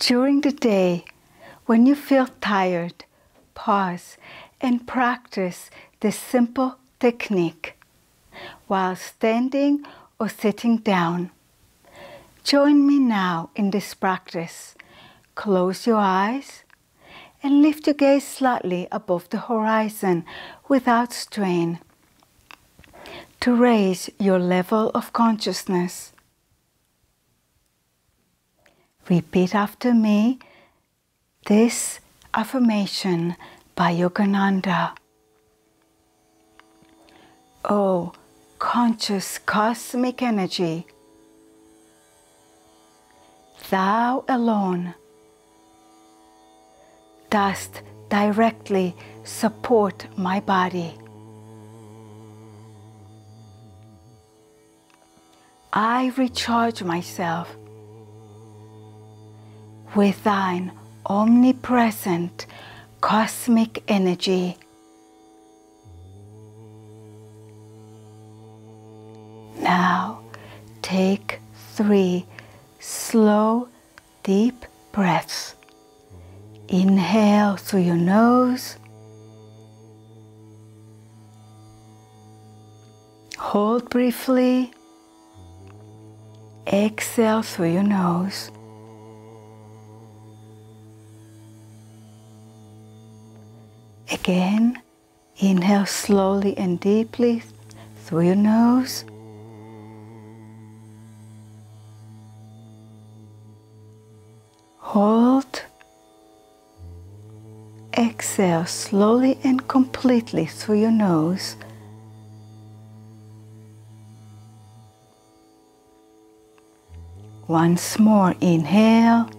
During the day, when you feel tired, pause and practice this simple technique while standing or sitting down. Join me now in this practice. Close your eyes and lift your gaze slightly above the horizon without strain to raise your level of consciousness. Repeat after me this affirmation by Yogananda. Oh, conscious cosmic energy, thou alone dost directly support my body. I recharge myself with thine omnipresent cosmic energy. Now take 3 slow, deep breaths. Inhale through your nose. Hold briefly. Exhale through your nose. Again, inhale slowly and deeply through your nose. Hold. Exhale slowly and completely through your nose. Once more, inhale.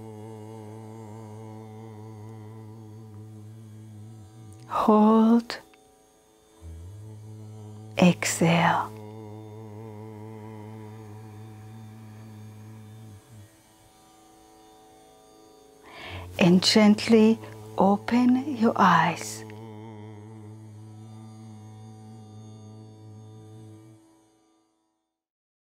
Hold. Exhale. And gently open your eyes.